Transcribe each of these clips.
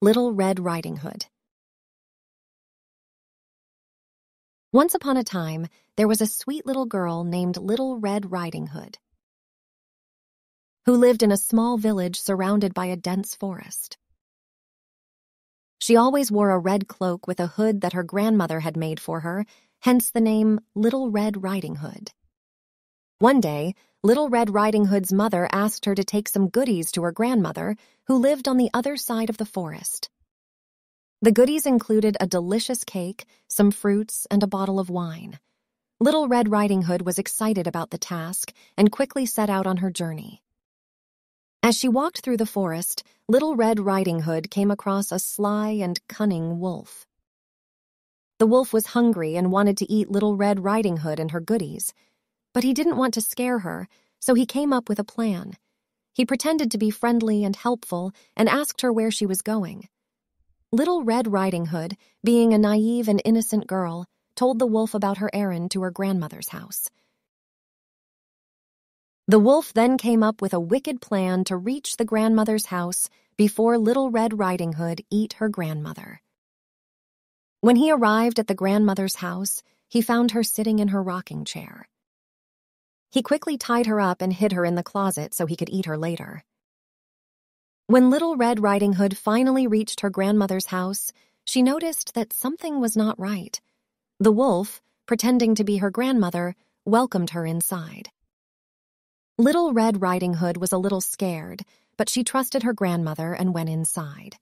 Little Red Riding Hood. Once upon a time, there was a sweet little girl named Little Red Riding Hood, who lived in a small village surrounded by a dense forest. She always wore a red cloak with a hood that her grandmother had made for her, hence the name Little Red Riding Hood. One day, Little Red Riding Hood's mother asked her to take some goodies to her grandmother, who lived on the other side of the forest. The goodies included a delicious cake, some fruits, and a bottle of wine. Little Red Riding Hood was excited about the task and quickly set out on her journey. As she walked through the forest, Little Red Riding Hood came across a sly and cunning wolf. The wolf was hungry and wanted to eat Little Red Riding Hood and her goodies, but he didn't want to scare her, so he came up with a plan. He pretended to be friendly and helpful and asked her where she was going. Little Red Riding Hood, being a naive and innocent girl, told the wolf about her errand to her grandmother's house. The wolf then came up with a wicked plan to reach the grandmother's house before Little Red Riding Hood eat her grandmother. When he arrived at the grandmother's house, he found her sitting in her rocking chair. He quickly tied her up and hid her in the closet so he could eat her later. When Little Red Riding Hood finally reached her grandmother's house, she noticed that something was not right. The wolf, pretending to be her grandmother, welcomed her inside. Little Red Riding Hood was a little scared, but she trusted her grandmother and went inside.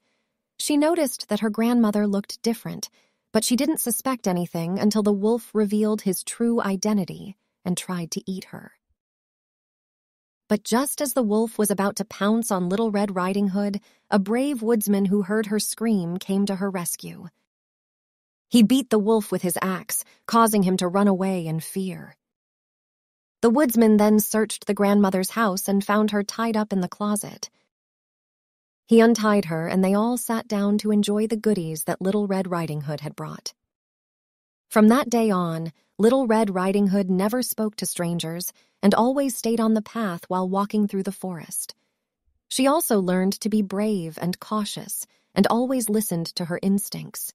She noticed that her grandmother looked different, but she didn't suspect anything until the wolf revealed his true identity and tried to eat her. But just as the wolf was about to pounce on Little Red Riding Hood, a brave woodsman who heard her scream came to her rescue. He beat the wolf with his axe, causing him to run away in fear. The woodsman then searched the grandmother's house and found her tied up in the closet. He untied her, and they all sat down to enjoy the goodies that Little Red Riding Hood had brought. From that day on, Little Red Riding Hood never spoke to strangers and always stayed on the path while walking through the forest. She also learned to be brave and cautious and always listened to her instincts.